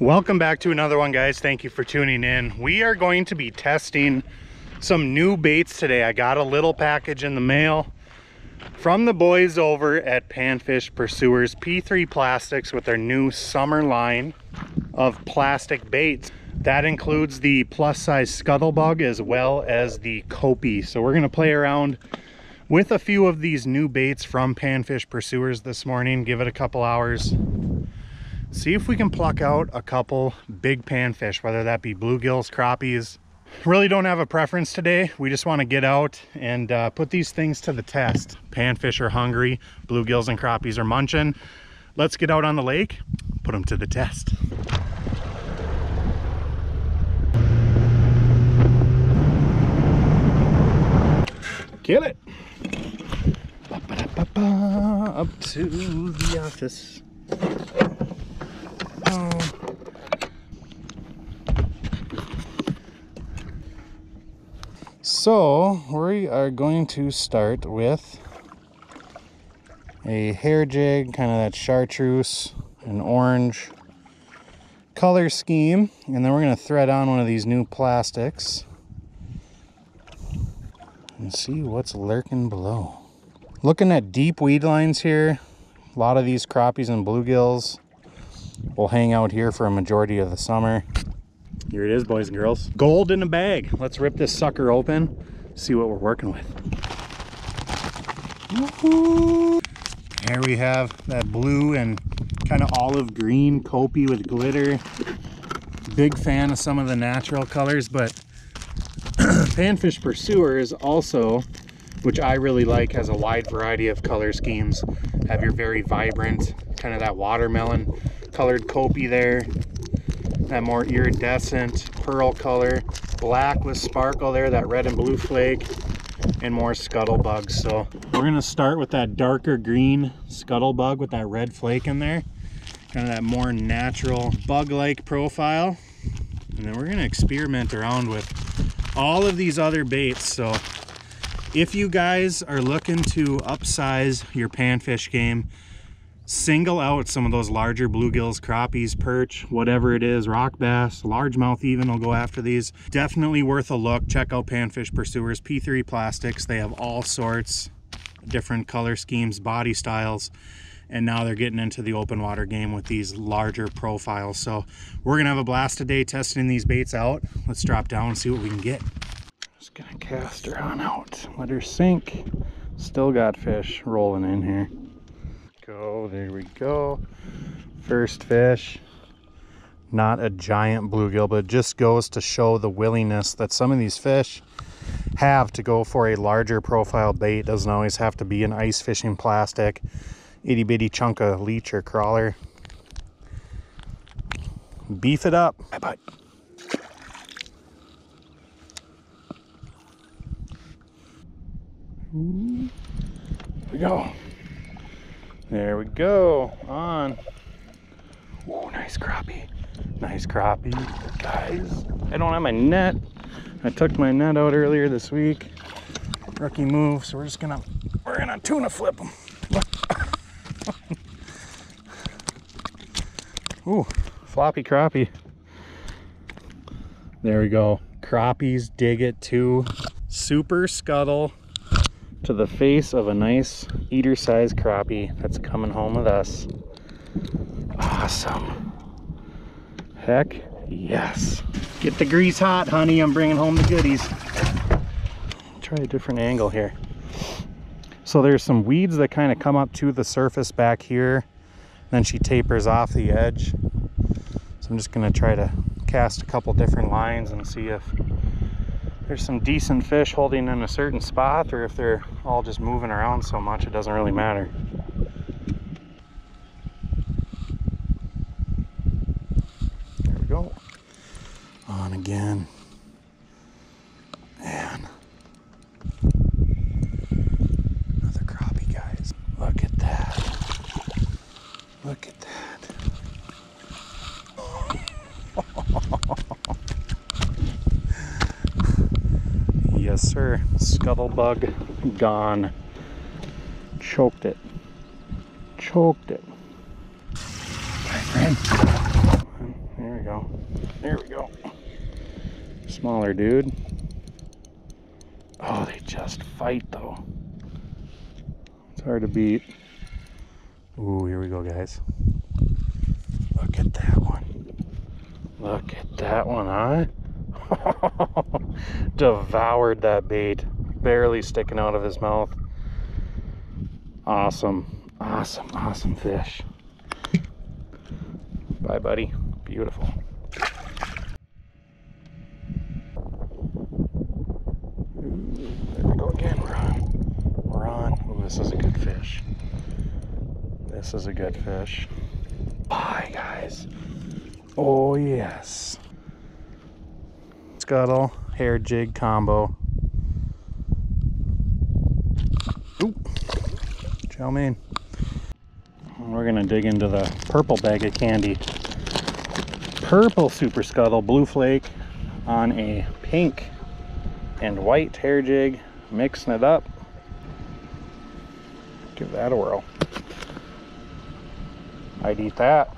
Welcome back to another one, guys. Thank you for tuning in. We are going to be testing some new baits today. I got a little package in the mail from the boys over at Panfish Pursuers, P3 Plastics, with their new summer line of plastic baits. That includes the plus size Scuttle Bug as well as the Copi. So we're going to play around with a few of these new baits from Panfish Pursuers this morning. Give it a couple hours. See if we can pluck out a couple big panfish, whether that be bluegills, crappies. Really don't have a preference today. We just want to get out and put these things to the test. Panfish are hungry. Bluegills and crappies are munching. Let's get out on the lake, put them to the test. Kill it. Up to the office. So we are going to start with a hair jig, kind of that chartreuse and orange color scheme, and then we're going to thread on one of these new plastics and see what's lurking below. Looking at deep weed lines here, a lot of these crappies and bluegills will hang out here for a majority of the summer. Here it is, boys and girls. Gold in a bag. Let's rip this sucker open, see what we're working with. Woohoo! Here we have that blue and kind of olive green Copi with glitter. Big fan of some of the natural colors, but Panfish Pursuers also, which I really like, has a wide variety of color schemes. Have your very vibrant, kind of that watermelon colored Copi there. That more iridescent pearl color, black with sparkle there, that red and blue flake, and more Scuttle Bugs. So we're gonna start with that darker green Scuttle Bug with that red flake in there, kind of that more natural bug-like profile. And then we're gonna experiment around with all of these other baits. So if you guys are looking to upsize your panfish game, single out some of those larger bluegills, crappies, perch, whatever it is, rock bass, largemouth even will go after these. Definitely worth a look. Check out Panfish Pursuers, P3 Plastics. They have all sorts of different color schemes, body styles, and now they're getting into the open water game with these larger profiles. So we're gonna have a blast today testing these baits out. Let's drop down and see what we can get. Just gonna cast her on out, let her sink. Still got fish rolling in here. Go, there we go. First fish. Not a giant bluegill, but it just goes to show the willingness that some of these fish have to go for a larger profile bait. Doesn't always have to be an ice fishing plastic itty bitty chunk of leech or crawler. Beef it up. Bye bye. Ooh, here we go. There we go, on. Ooh, nice crappie, guys. I don't have my net. I took my net out earlier this week. Rookie move, so we're gonna tuna flip them. Ooh, floppy crappie. There we go. Crappies dig it too. Super scuttle to the face of a nice eater size crappie that's coming home with us. Awesome. Heck yes. Get the grease hot, honey. I'm bringing home the goodies. Try a different angle here. So there's some weeds that kind of come up to the surface back here. Then she tapers off the edge. So I'm just going to try to cast a couple different lines and see if there's some decent fish holding in a certain spot, or if they're all just moving around so much it doesn't really matter. There we go. On again. Man. Another crappie, guys. Look at that. Look at that. Yes, sir. Scuttlebug gone. Choked it. Choked it. My friend. There go. There we go. Smaller dude. Oh, they just fight though. It's hard to beat. Ooh, here we go, guys. Look at that one. Look at that one, huh? Devoured that bait. Barely sticking out of his mouth. Awesome, awesome, awesome fish. Bye, buddy. Beautiful. Ooh, there we go again. We're on. We're on. Ooh, this is a good fish. This is a good fish. Bye, guys. Oh, yes. Scuttle, hair jig combo. Ooh, chow mein. We're gonna dig into the purple bag of candy. Purple super scuttle, blue flake on a pink and white hair jig, mixing it up. Give that a whirl. I'd eat that.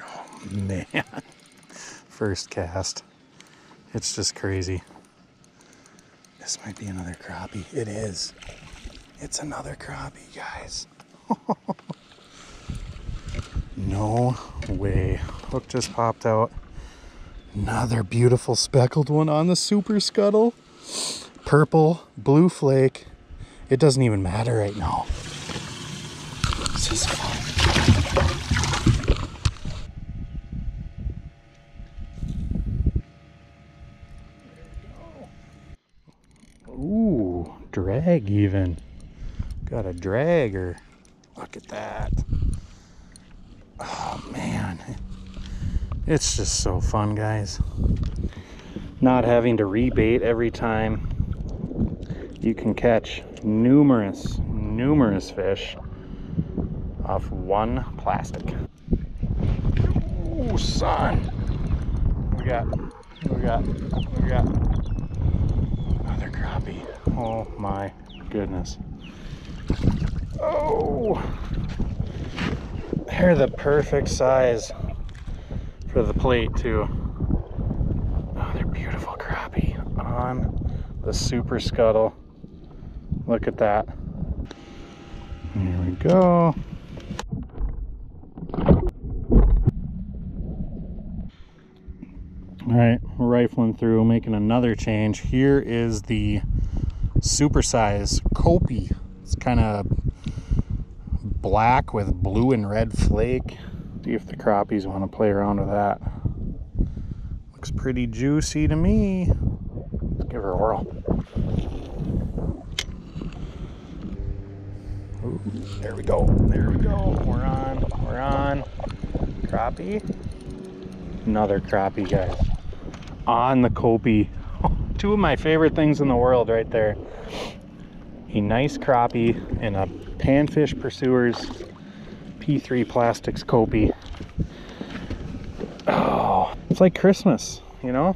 Oh man, first cast. It's just crazy. This might be another crappie. It is. It's another crappie, guys. No way. Hook just popped out. Another beautiful speckled one on the super scuttle. Purple, blue flake. It doesn't even matter right now. This is fun. Ooh, drag even. Got a dragger. Look at that. Oh man, it's just so fun, guys. Not having to rebait every time. You can catch numerous fish off one plastic. Oh son, we got another crappie. Oh my goodness. Oh, they're the perfect size for the plate too. Another beautiful crappie on the super scuttle. Look at that. Here we go. All right, we're rifling through, making another change. Here is the super size Copi. It's kind of black with blue and red flake. See if the crappies want to play around with that. Looks pretty juicy to me. Let's give her a whirl. Ooh, there we go. There we go. We're on. We're on. Crappie. Another crappie, guys. On the Copi. Two of my favorite things in the world right there. A nice crappie and a Panfish Pursuers P3 Plastics Copi. Oh, it's like Christmas, you know?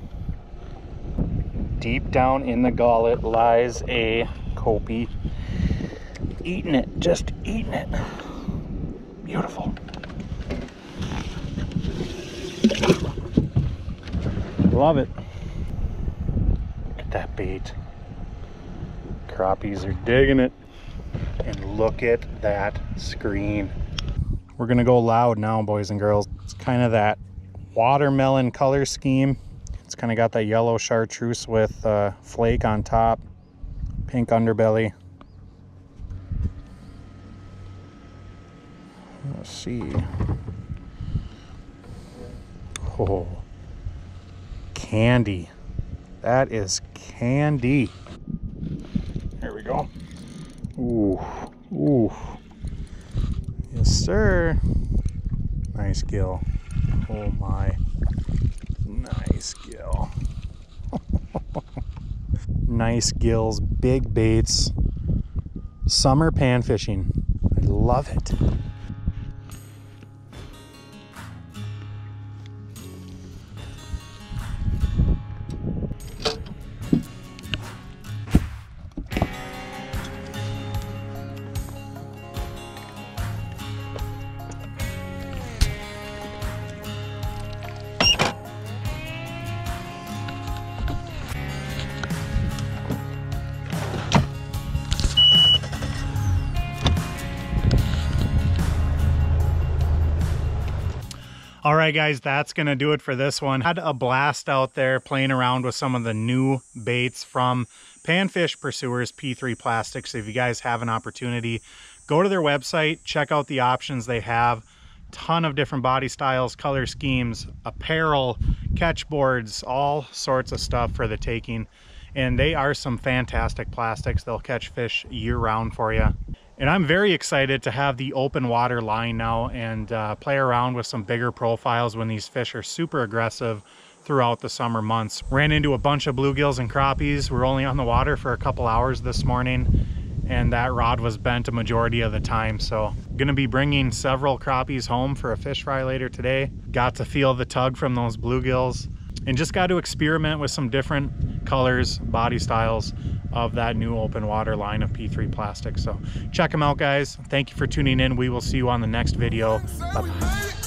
Deep down in the gullet lies a Copi. Eating it, just eating it. Beautiful. Love it. Look at that bait. Crappies are digging it, and look at that screen. We're gonna go loud now, boys and girls. It's kind of that watermelon color scheme. It's kind of got that yellow chartreuse with flake on top, pink underbelly. Let's see. Oh, candy. That is candy. Here we go. Ooh, ooh. Yes, sir. Nice gill. Oh my. Nice gill. Nice gills, big baits. Summer pan fishing. I love it. All right, guys, that's going to do it for this one. Had a blast out there playing around with some of the new baits from Panfish Pursuers, P3 Plastics. If you guys have an opportunity, go to their website, check out the options they have. Ton of different body styles, color schemes, apparel, catch boards, all sorts of stuff for the taking. And they are some fantastic plastics. They'll catch fish year-round for you. And I'm very excited to have the open water line now and play around with some bigger profiles when these fish are super aggressive throughout the summer months. Ran into a bunch of bluegills and crappies. We're only on the water for a couple hours this morning, and that rod was bent a majority of the time. So gonna be bringing several crappies home for a fish fry later today. Got to feel the tug from those bluegills and just got to experiment with some different colors, body styles of that new open water line of P3 Plastic. So check them out, guys. Thank you for tuning in. We will see you on the next video. Bye-bye.